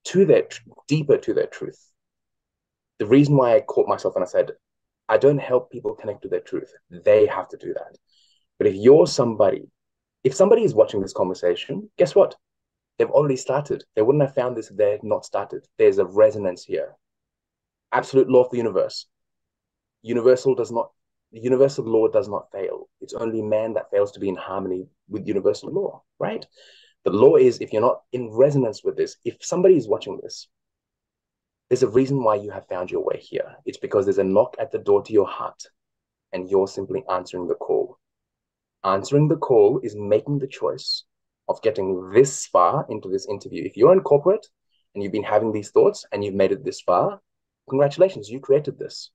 to their deeper to their truth. The reason why I caught myself and I said, I don't help people connect to their truth. They have to do that. But if you're somebody, if somebody is watching this conversation, guess what? They've already started. They wouldn't have found this if they had not started. There's a resonance here. Absolute law of the universe. The universal law does not fail. It's only man that fails to be in harmony with universal law, right? The law is, if you're not in resonance with this, if somebody is watching this, there's a reason why you have found your way here. It's because there's a knock at the door to your heart, and you're simply answering the call. Answering the call is making the choice of getting this far into this interview. If you're in corporate and you've been having these thoughts and you've made it this far, congratulations, you created this.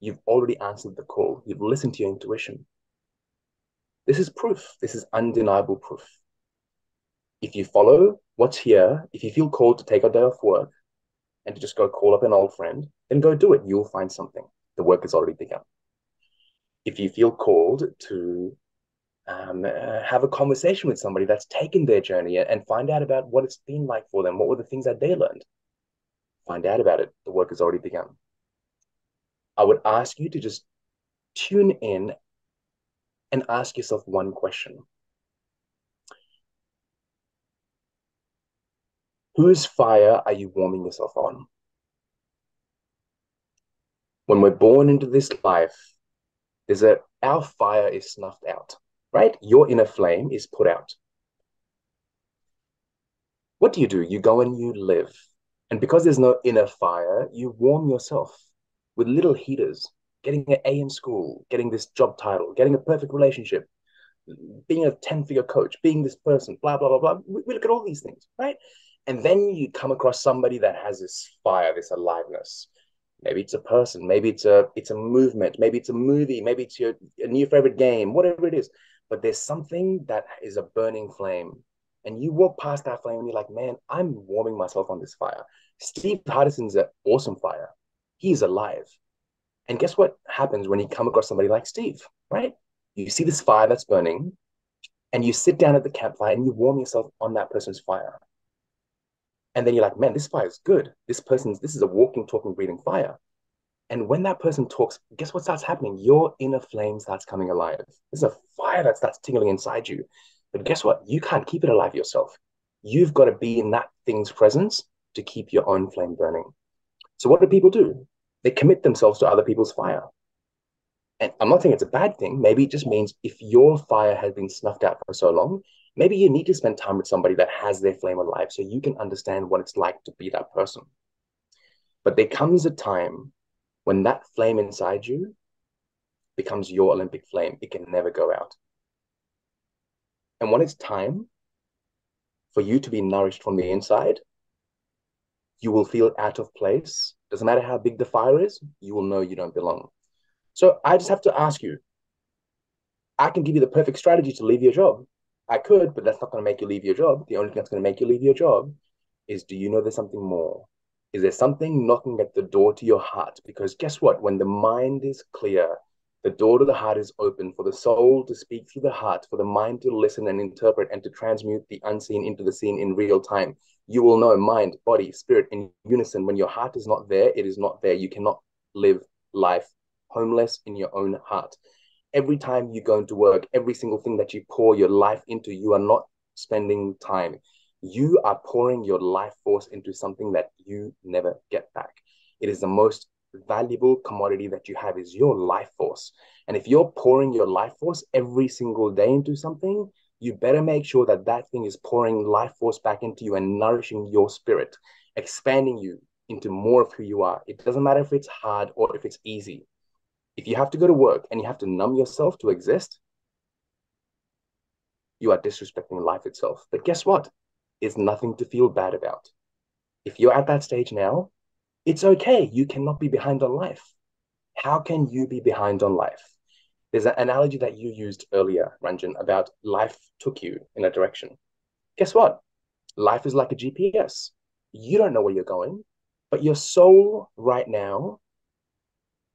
You've already answered the call. You've listened to your intuition. This is proof. This is undeniable proof. If you follow what's here, if you feel called to take a day off work and to just go call up an old friend, then go do it. You'll find something. The work has already begun. If you feel called to have a conversation with somebody that's taken their journey and find out about what it's been like for them, what were the things that they learned, find out about it. The work has already begun. I would ask you to just tune in and ask yourself one question. Whose fire are you warming yourself on? When we're born into this life, our fire is snuffed out, right? Your inner flame is put out. What do? You go and you live. And because there's no inner fire, you warm yourself with little heaters, getting an A in school, getting this job title, getting a perfect relationship, being a 10-figure coach, being this person, blah, blah, blah, blah. We look at all these things, right? And then you come across somebody that has this fire, this aliveness. Maybe it's a person, maybe it's a movement, maybe it's a movie, maybe it's your new favorite game, whatever it is. But there's something that is a burning flame. And you walk past that flame and you're like, man, I'm warming myself on this fire. Steve Hardison's an awesome fire. He's alive. And guess what happens when you come across somebody like Steve, right? You see this fire that's burning and you sit down at the campfire and you warm yourself on that person's fire. And then you're like, man, this fire is good. This is a walking, talking, breathing fire. And when that person talks, guess what starts happening? Your inner flame starts coming alive. There's a fire that starts tingling inside you. But guess what? You can't keep it alive yourself. You've got to be in that thing's presence to keep your own flame burning. So what do people do? They commit themselves to other people's fire. And I'm not saying it's a bad thing. Maybe it just means if your fire has been snuffed out for so long, maybe you need to spend time with somebody that has their flame alive so you can understand what it's like to be that person. But there comes a time when that flame inside you becomes your Olympic flame. It can never go out. And when it's time for you to be nourished from the inside, you will feel out of place. Doesn't matter how big the fire is, you will know you don't belong. So I just have to ask you, I can give you the perfect strategy to leave your job. I could, but that's not going to make you leave your job. The only thing that's going to make you leave your job is, do you know there's something more? Is there something knocking at the door to your heart? Because guess what? When the mind is clear, the door to the heart is open for the soul to speak through the heart, for the mind to listen and interpret and to transmute the unseen into the seen in real time. You will know mind, body, spirit in unison. When your heart is not there, it is not there. You cannot live life homeless in your own heart. Every time you go into work, every single thing that you pour your life into, you are not spending time. You are pouring your life force into something that you never get back. It is the most valuable commodity that you have, is your life force. And if you're pouring your life force every single day into something, you better make sure that that thing is pouring life force back into you and nourishing your spirit, expanding you into more of who you are. It doesn't matter if it's hard or if it's easy. If you have to go to work and you have to numb yourself to exist, you are disrespecting life itself. But guess what? It's nothing to feel bad about. If you're at that stage now, it's okay. You cannot be behind on life. How can you be behind on life? There's an analogy that you used earlier, Ranjan, about life took you in a direction. Guess what? Life is like a GPS. You don't know where you're going, but your soul right now,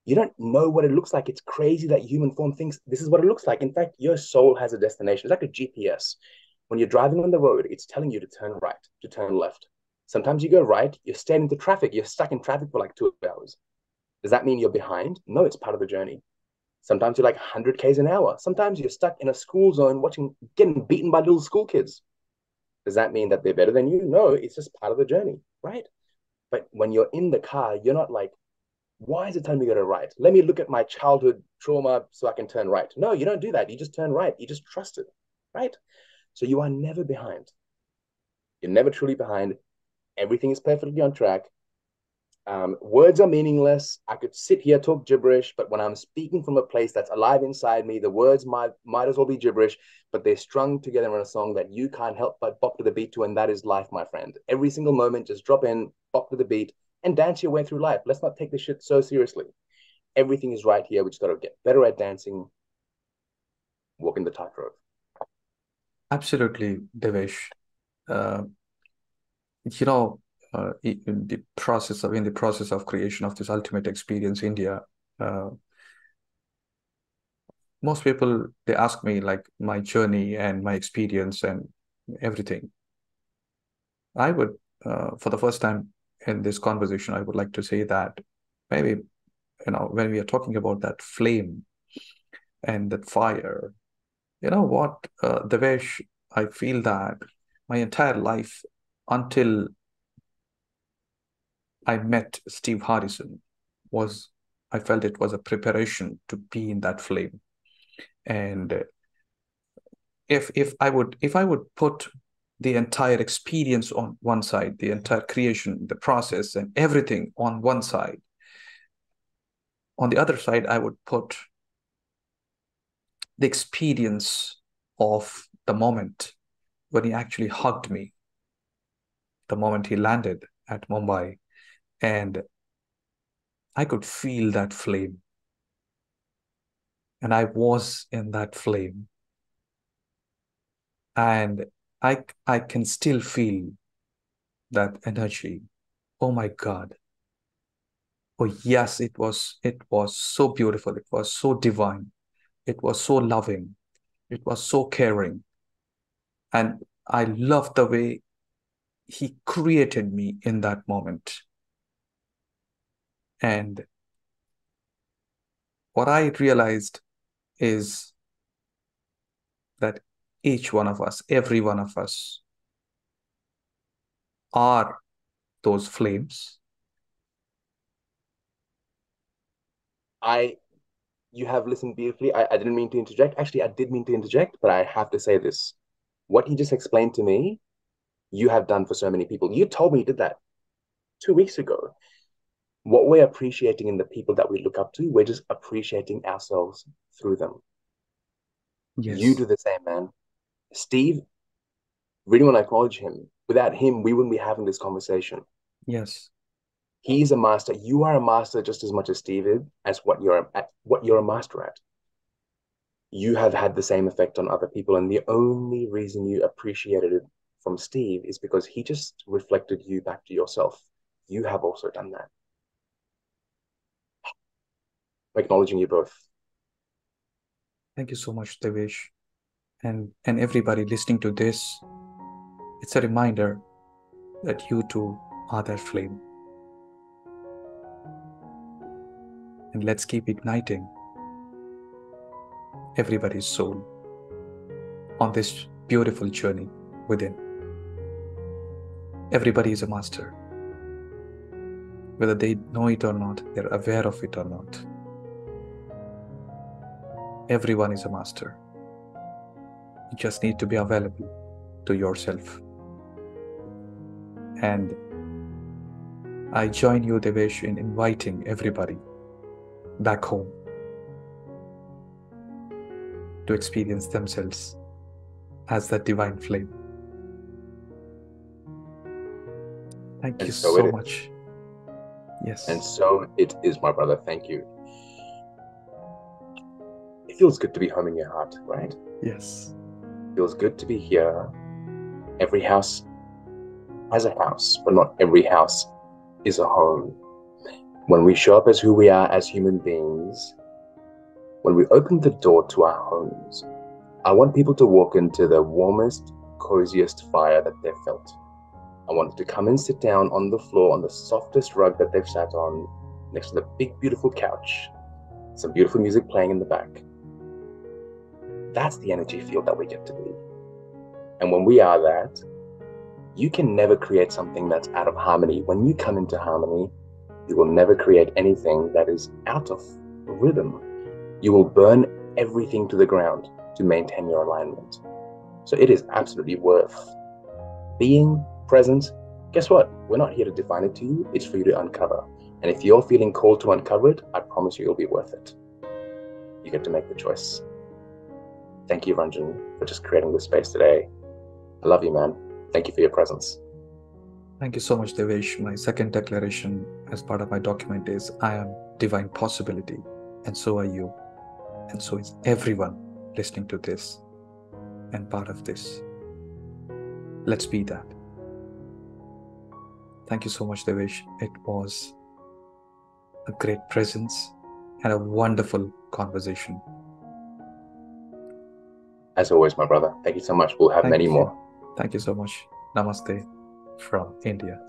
you don't know what it looks like. It's crazy that human form thinks this is what it looks like. In fact, your soul has a destination. It's like a GPS. When you're driving on the road, it's telling you to turn right, to turn left. Sometimes you go right, you're staring into traffic, you're stuck in traffic for like 2 hours. Does that mean you're behind? No, it's part of the journey. Sometimes you're like 100 Ks an hour. Sometimes you're stuck in a school zone getting beaten by little school kids. Does that mean that they're better than you? No, it's just part of the journey, right? But when you're in the car, you're not like, why is it telling me to go to right? Let me look at my childhood trauma so I can turn right. No, you don't do that. You just turn right. You just trust it, right? So you are never behind. You're never truly behind. Everything is perfectly on track. Words are meaningless. I could sit here, talk gibberish, but when I'm speaking from a place that's alive inside me, the words might as well be gibberish, but they're strung together in a song that you can't help but bop to the beat to, and that is life, my friend. Every single moment, just drop in, bop to the beat, and dance your way through life. Let's not take this shit so seriously. Everything is right here. We just got to get better at dancing, walking the tightrope. Absolutely, Devesh. In the process of creation of this ultimate experience, India, most people, they ask me like my journey and my experience and everything. I would, for the first time in this conversation, I would like to say that maybe, when we are talking about that flame and that fire, you know what, Devesh, I feel that my entire life, until I met Steve Hardison, I felt it was a preparation to be in that flame. And if I would put the entire experience on one side, the entire creation, the process, and everything on one side, on the other side, I would put the experience of the moment when he actually hugged me, the moment he landed at Mumbai, and I could feel that flame. And I was in that flame. And I can still feel that energy. Oh my God. Oh yes, it was so beautiful. It was so divine. It was so loving. It was so caring. And I loved the way he created me in that moment. And what I realized is that each one of us, every one of us, are those flames. You have listened beautifully. I didn't mean to interject. Actually, I did mean to interject, but I have to say this. What he just explained to me, you have done for so many people. You told me you did that 2 weeks ago. What we're appreciating in the people that we look up to, we're just appreciating ourselves through them. Yes. You do the same, man. Steve, really want to acknowledge him. Without him, we wouldn't be having this conversation. Yes. He's a master. You are a master just as much as Steve is, as what you're a master at. you have had the same effect on other people. And the only reason you appreciated it from Steve is because he just reflected you back to yourself. You have also done that. Acknowledging you both. Thank you so much, Devesh. And everybody listening to this, it's a reminder that you too are that flame. And let's keep igniting everybody's soul on this beautiful journey within. Everybody is a master. Whether they know it or not, they're aware of it or not. Everyone is a master. You just need to be available to yourself. And I join you, Devesh, in inviting everybody back home to experience themselves as that divine flame. Thank you so much. Yes. And so it is, my brother. Thank you. It feels good to be home in your heart, right? Yes. It feels good to be here. Every house has a house, but not every house is a home. When we show up as who we are as human beings, when we open the door to our homes, I want people to walk into the warmest, coziest fire that they've felt. I want them to come and sit down on the floor on the softest rug that they've sat on, next to the big, beautiful couch, some beautiful music playing in the back. That's the energy field that we get to be. And when we are that, you can never create something that's out of harmony. When you come into harmony, you will never create anything that is out of rhythm. You will burn everything to the ground to maintain your alignment. So it is absolutely worth being present. Guess what? We're not here to define it to you. It's for you to uncover. And if you're feeling called to uncover it, I promise you it'll be worth it. You get to make the choice. Thank you, Ranjan, for just creating this space today. I love you, man. Thank you for your presence. Thank you so much, Devesh. My second declaration as part of my document is, I am divine possibility, and so are you. And so is everyone listening to this and part of this. Let's be that. Thank you so much, Devesh. It was a great presence and a wonderful conversation. As always, my brother, thank you so much. We'll have many more. Thank you so much. Namaste from India.